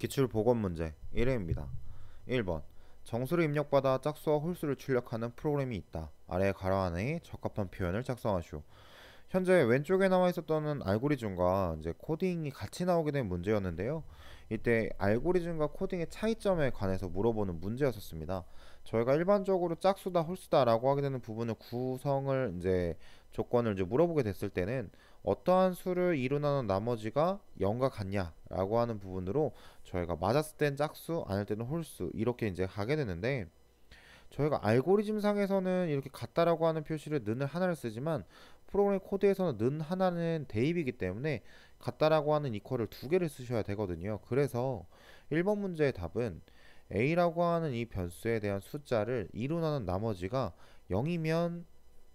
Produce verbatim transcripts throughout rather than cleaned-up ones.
기출 복원문제 일 회입니다. 일 번. 정수를 입력받아 짝수와 홀수를 출력하는 프로그램이 있다. 아래 가로 안에 적합한 표현을 작성하시오. 현재 왼쪽에 나와 있었던 알고리즘과 이제 코딩이 같이 나오게 된 문제였는데요. 이때 알고리즘과 코딩의 차이점에 관해서 물어보는 문제였었습니다. 저희가 일반적으로 짝수다 홀수다 라고 하게 되는 부분의 구성을 이제 조건을 이제 물어보게 됐을 때는 어떠한 수를 이루는 나머지가 영과 같냐 라고 하는 부분으로 저희가 맞았을 땐 짝수, 아닐 때는 홀수 이렇게 이제 가게 되는데, 저희가 알고리즘 상에서는 이렇게 같다라고 하는 표시를 는을 하나를 쓰지만 프로그램 코드에서는 는 하나는 대입이기 때문에 같다라고 하는 이퀄을 두 개를 쓰셔야 되거든요. 그래서 일 번 문제의 답은 A라고 하는 이 변수에 대한 숫자를 이로 나눈 나머지가 영이면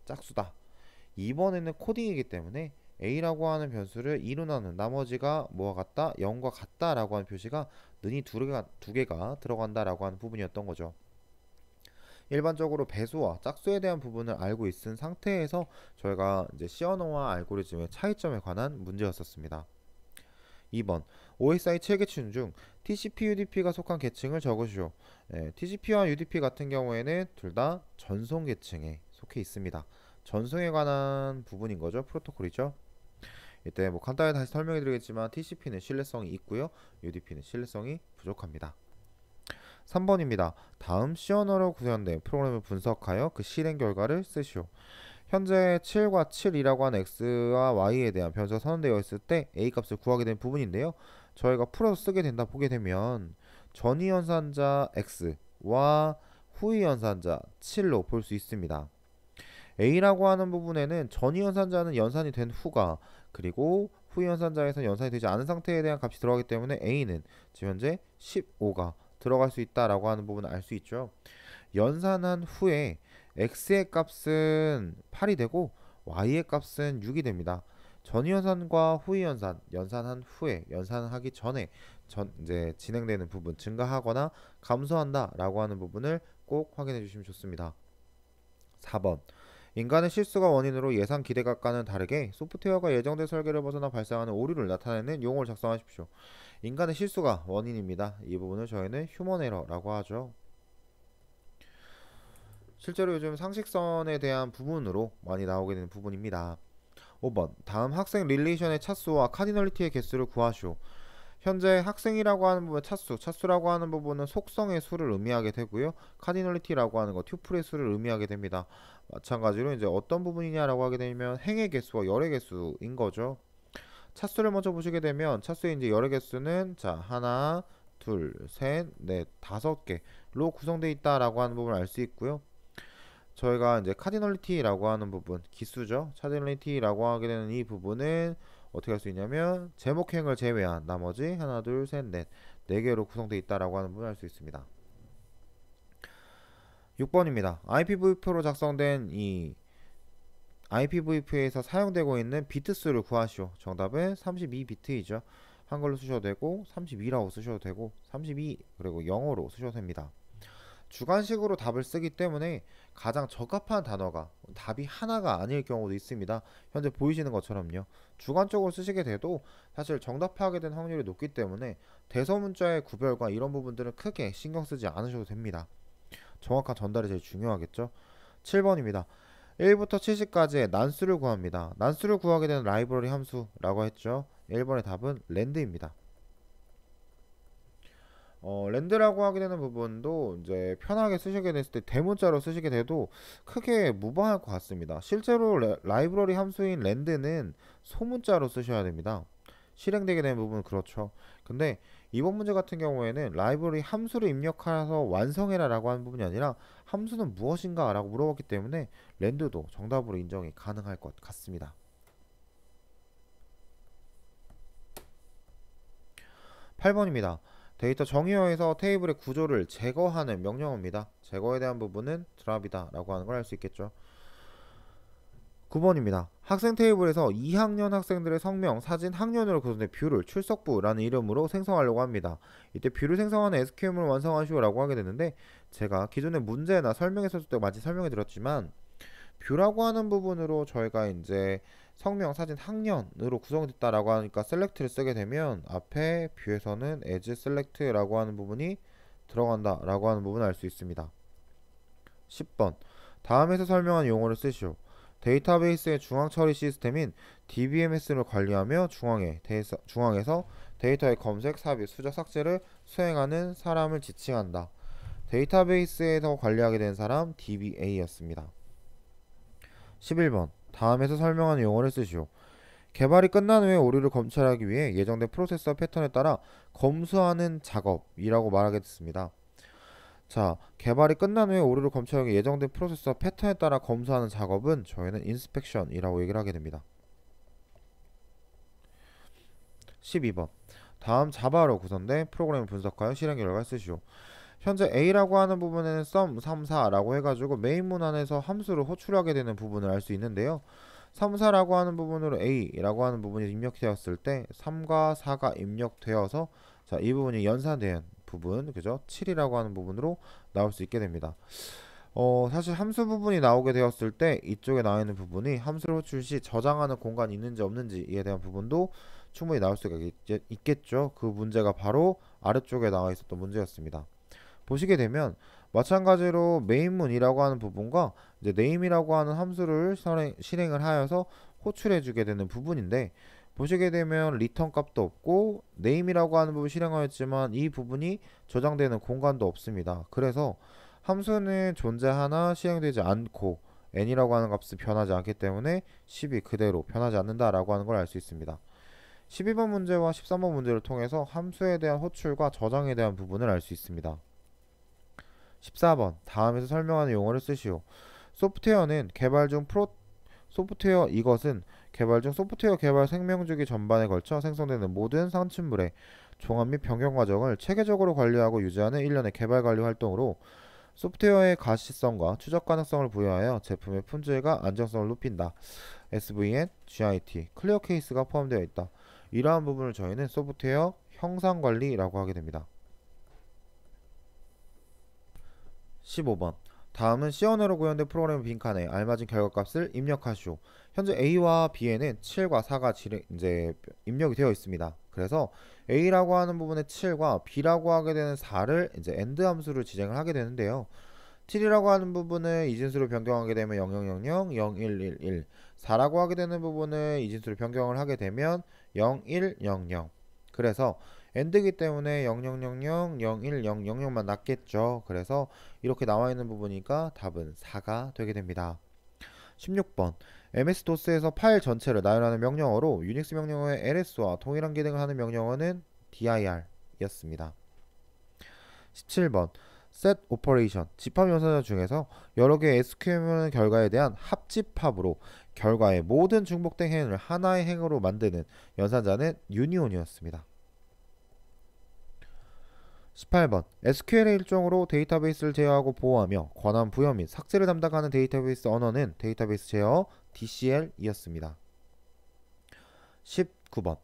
짝수다. 이 번에는 코딩이기 때문에 A라고 하는 변수를 이로 나눈 나머지가 뭐와 같다? 영과 같다 라고 하는 표시가 는이 두 개가, 두 개가 들어간다 라고 하는 부분이었던 거죠. 일반적으로 배수와 짝수에 대한 부분을 알고 있은 상태에서 저희가 이제 C 언어와 알고리즘의 차이점에 관한 문제였었습니다. 이 번. 오에스아이 칠 계층 중 티씨피, 유디피가 속한 계층을 적으시오. 예, 티씨피와 유디피 같은 경우에는 둘 다 전송 계층에 속해 있습니다. 전송에 관한 부분인 거죠. 프로토콜이죠. 이때 뭐 간단히 다시 설명해 드리겠지만 티씨피는 신뢰성이 있고요. 유디피는 신뢰성이 부족합니다. 삼 번입니다. 다음 C 언어로 구현된 프로그램을 분석하여 그 실행 결과를 쓰시오. 현재 칠과 칠이라고 하는 x와 y에 대한 변수가 선언되어 있을 때 a 값을 구하게 된 부분인데요. 저희가 풀어서 쓰게 된다 보게 되면 전위 연산자 x와 후위 연산자 칠로 볼 수 있습니다. a라고 하는 부분에는 전위 연산자는 연산이 된 후가, 그리고 후위 연산자에서는 연산이 되지 않은 상태에 대한 값이 들어가기 때문에 a는 지금 현재 십오가 들어갈 수 있다라고 하는 부분을 알 수 있죠. 연산한 후에 x의 값은 팔이 되고 y의 값은 육이 됩니다. 전위연산과 후위연산, 연산한 후에, 연산하기 전에 전, 이제 진행되는 부분, 증가하거나 감소한다라고 하는 부분을 꼭 확인해 주시면 좋습니다. 사 번. 인간의 실수가 원인으로 예상 기대값과는 다르게 소프트웨어가 예정된 설계를 벗어나 발생하는 오류를 나타내는 용어를 작성하십시오. 인간의 실수가 원인입니다. 이 부분을 저희는 휴먼 에러라고 하죠. 실제로 요즘 상식선에 대한 부분으로 많이 나오게 되는 부분입니다. 오 번. 다음 학생 릴레이션의 차수와 카디널리티의 개수를 구하시오. 현재 학생이라고 하는 부분 차수, 차수라고 하는 부분은 속성의 수를 의미하게 되고요. 카디널리티라고 하는 거 튜플의 수를 의미하게 됩니다. 마찬가지로 이제 어떤 부분이냐라고 하게 되면 행의 개수와 열의 개수인 거죠. 차수를 먼저 보시게 되면 차수의 이제 열의 개수는 자 하나, 둘, 셋, 넷, 다섯 개로 구성되어 있다라고 하는 부분을 알 수 있고요. 저희가 이제 카디널리티라고 하는 부분, 기수죠. 카디널리티라고 하게 되는 이 부분은 어떻게 할 수 있냐면 제목행을 제외한 나머지 하나, 둘, 셋, 넷, 네 개로 구성되어 있다라고 하는 부분을 알 수 있습니다. 육 번입니다. 아이피브이피로 작성된 이 아이피브이피에서 사용되고 있는 비트 수를 구하시오. 정답은 삼십이 비트이죠. 한글로 쓰셔도 되고 삼십이라고 쓰셔도 되고 삼십이 그리고 영어로 쓰셔도 됩니다. 주관식으로 답을 쓰기 때문에 가장 적합한 단어가 답이 하나가 아닐 경우도 있습니다. 현재 보이시는 것처럼요. 주관적으로 쓰시게 돼도 사실 정답하게 된 확률이 높기 때문에 대서문자의 구별과 이런 부분들은 크게 신경 쓰지 않으셔도 됩니다. 정확한 전달이 제일 중요하겠죠. 칠 번입니다. 일부터 칠십까지의 난수를 구합니다. 난수를 구하게 되는 라이브러리 함수라고 했죠. 일 번의 답은 랜드입니다. 어, 랜드라고 하게 되는 부분도 이제 편하게 쓰시게 됐을 때 대문자로 쓰시게 돼도 크게 무방할 것 같습니다. 실제로 레, 라이브러리 함수인 랜드는 소문자로 쓰셔야 됩니다. 실행되게 되는 부분은 그렇죠. 근데 이번 문제 같은 경우에는 라이브러리 함수를 입력해서 완성해라 라고 하는 부분이 아니라 함수는 무엇인가 라고 물어봤기 때문에 랜드도 정답으로 인정이 가능할 것 같습니다. 팔 번입니다. 데이터 정의어에서 테이블의 구조를 제거하는 명령어입니다. 제거에 대한 부분은 드랍이다 라고 하는 걸 알 수 있겠죠. 구 번입니다. 학생 테이블에서 이 학년 학생들의 성명, 사진, 학년으로 구성된 뷰를 출석부라는 이름으로 생성하려고 합니다. 이때 뷰를 생성하는 에스큐엠을 완성하시오 라고 하게 되는데, 제가 기존의 문제나 설명했을 때 마치 설명해 드렸지만 뷰라고 하는 부분으로 저희가 이제 성명, 사진, 학년으로 구성됐다라고 하니까 셀렉트를 쓰게 되면 앞에 뷰에서는 as select라고 하는 부분이 들어간다라고 하는 부분을 알 수 있습니다. 십 번. 다음에서 설명한 용어를 쓰시오. 데이터베이스의 중앙 처리 시스템인 디비엠에스를 관리하며 중앙에, 데이터, 중앙에서 데이터의 검색, 삽입, 수정, 삭제를 수행하는 사람을 지칭한다. 데이터베이스에서 관리하게 된 사람 디비에이였습니다. 십일 번. 다음에서 설명한 용어를 쓰시오. 개발이 끝난 후에 오류를 검출하기 위해 예정된 프로세서 패턴에 따라 검수하는 작업이라고 말하겠습니다. 자, 개발이 끝난 후에 오류를 검출하기 위해 예정된 프로세서 패턴에 따라 검수하는 작업은 저희는 인스펙션이라고 얘기를 하게 됩니다. 십이 번. 다음 자바로 구성된 프로그램을 분석하여 실행 결과를 쓰시오. 현재 A라고 하는 부분에는 sum, 삼, 사라고 해가지고 메인 문 안에서 함수를 호출하게 되는 부분을 알 수 있는데요. 삼, 사라고 하는 부분으로 A라고 하는 부분이 입력되었을 때 삼과 사가 입력되어서 자, 이 부분이 연산된 부분, 그죠? 칠이라고 하는 부분으로 나올 수 있게 됩니다. 어, 사실 함수 부분이 나오게 되었을 때 이쪽에 나와 있는 부분이 함수를 호출 시 저장하는 공간이 있는지 없는지에 대한 부분도 충분히 나올 수가 있, 있겠죠. 그 문제가 바로 아래쪽에 나와 있었던 문제였습니다. 보시게 되면 마찬가지로 메인문이라고 하는 부분과 이제 name이라고 하는 함수를 실행, 실행을 하여서 호출해 주게 되는 부분인데, 보시게 되면 리턴 값도 없고 name이라고 하는 부분 실행하였지만 이 부분이 저장되는 공간도 없습니다. 그래서 함수는 존재하나 실행되지 않고 n이라고 하는 값이 변하지 않기 때문에 십이 그대로 변하지 않는다라고 하는 걸 알 수 있습니다. 십이 번 문제와 십삼 번 문제를 통해서 함수에 대한 호출과 저장에 대한 부분을 알 수 있습니다. 십사 번. 다음에서 설명하는 용어를 쓰시오. 소프트웨어는 개발 중 프로 소프트웨어 이것은 개발 중 소프트웨어 개발 생명주기 전반에 걸쳐 생성되는 모든 산출물의 종합 및 변경 과정을 체계적으로 관리하고 유지하는 일련의 개발 관리 활동으로 소프트웨어의 가시성과 추적 가능성을 부여하여 제품의 품질과 안정성을 높인다. 에스브이엔, 지아이티, 클리어 케이스가 포함되어 있다. 이러한 부분을 저희는 소프트웨어 형상 관리라고 하게 됩니다. 십오 번. 다음은 씨 언어로 구현된 프로그램 빈칸에 알맞은 결과값을 입력하시오. 현재 A와 B에는 칠과 사가 지레, 이제 입력이 되어 있습니다. 그래서 A라고 하는 부분에 칠과 B라고 하게 되는 사를 이제 AND 함수를 지정을 하게 되는데요. 칠이라고 하는 부분을 이진수로 변경하게 되면 영영영영, 영일일일, 사라고 하게 되는 부분을 이진수로 변경을 하게 되면 영일영영. 그래서 엔드이기 때문에 영영영영, 영일영영만 낫겠죠. 그래서 이렇게 나와있는 부분이니까 답은 사가 되게 됩니다. 십육 번. 엠에스 도스에서 파일 전체를 나열하는 명령어로 유닉스 명령어의 엘에스와 동일한 기능을 하는 명령어는 디아이알이었습니다. 십칠 번. set operation, 집합 연산자 중에서 여러 개의 에스큐엠 결과에 대한 합집합으로 결과의 모든 중복된 행을 하나의 행으로 만드는 연산자는 유니온이었습니다. 십팔 번. 에스큐엘의 일종으로 데이터베이스를 제어하고 보호하며 권한 부여 및 삭제를 담당하는 데이터베이스 언어는 데이터베이스 제어 디씨엘이었습니다. 십구 번.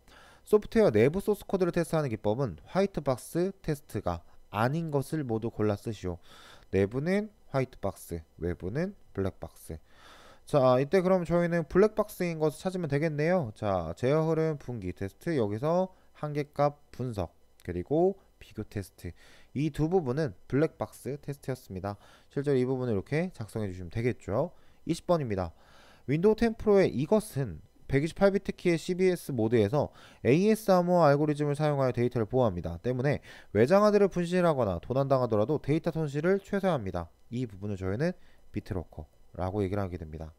소프트웨어 내부 소스 코드를 테스트하는 기법은 화이트박스 테스트가 아닌 것을 모두 골라 쓰시오. 내부는 화이트박스, 외부는 블랙박스. 자, 이때 그럼 저희는 블랙박스인 것을 찾으면 되겠네요. 자, 제어 흐름, 분기, 테스트, 여기서 한계값 분석, 그리고 비교 테스트, 이 두 부분은 블랙박스 테스트였습니다. 실제로 이 부분을 이렇게 작성해 주시면 되겠죠. 이십 번입니다. 윈도우 십 프로의 이것은 백이십팔 비트 키의 씨비에스 모드에서 에이이에스 암호화 알고리즘을 사용하여 데이터를 보호합니다. 때문에 외장하드를 분실하거나 도난당하더라도 데이터 손실을 최소화합니다. 이 부분을 저희는 비트로커라고 얘기를 하게 됩니다.